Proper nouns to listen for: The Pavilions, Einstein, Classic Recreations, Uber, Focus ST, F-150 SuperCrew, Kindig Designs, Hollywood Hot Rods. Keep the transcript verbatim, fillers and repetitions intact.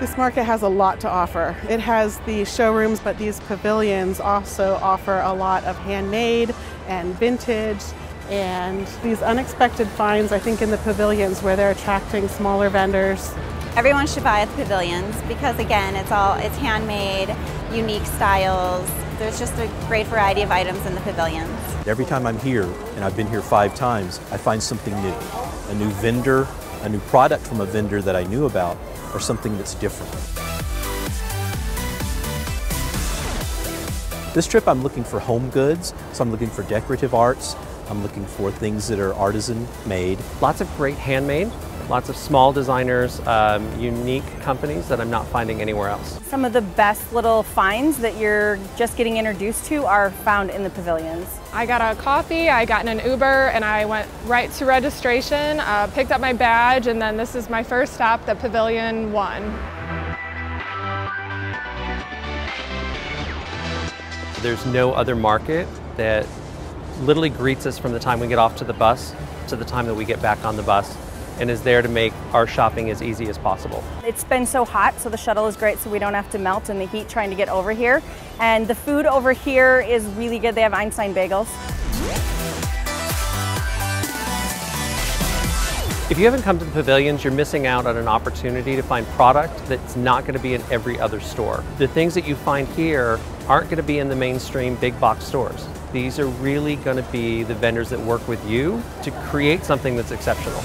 This market has a lot to offer. It has the showrooms, but these pavilions also offer a lot of handmade and vintage and these unexpected finds, I think, in the pavilions where they're attracting smaller vendors. Everyone should buy at the pavilions because, again, it's all it's handmade, unique styles. There's just a great variety of items in the pavilions. Every time I'm here, and I've been here five times, I find something new, a new vendor, a new product from a vendor that I knew about, or something that's different. This trip I'm looking for home goods, so I'm looking for decorative arts, I'm looking for things that are artisan made. Lots of great handmade, lots of small designers, um, unique companies that I'm not finding anywhere else. Some of the best little finds that you're just getting introduced to are found in the pavilions. I got a coffee, I got in an Uber, and I went right to registration, uh, picked up my badge, and then this is my first stop, the Pavilion One. There's no other market that literally greets us from the time we get off to the bus to the time that we get back on the bus, and is there to make our shopping as easy as possible. It's been so hot, so the shuttle is great, so we don't have to melt in the heat trying to get over here. And the food over here is really good. They have Einstein bagels. If you haven't come to the pavilions, you're missing out on an opportunity to find product that's not going to be in every other store. The things that you find here aren't going to be in the mainstream big box stores. These are really going to be the vendors that work with you to create something that's exceptional.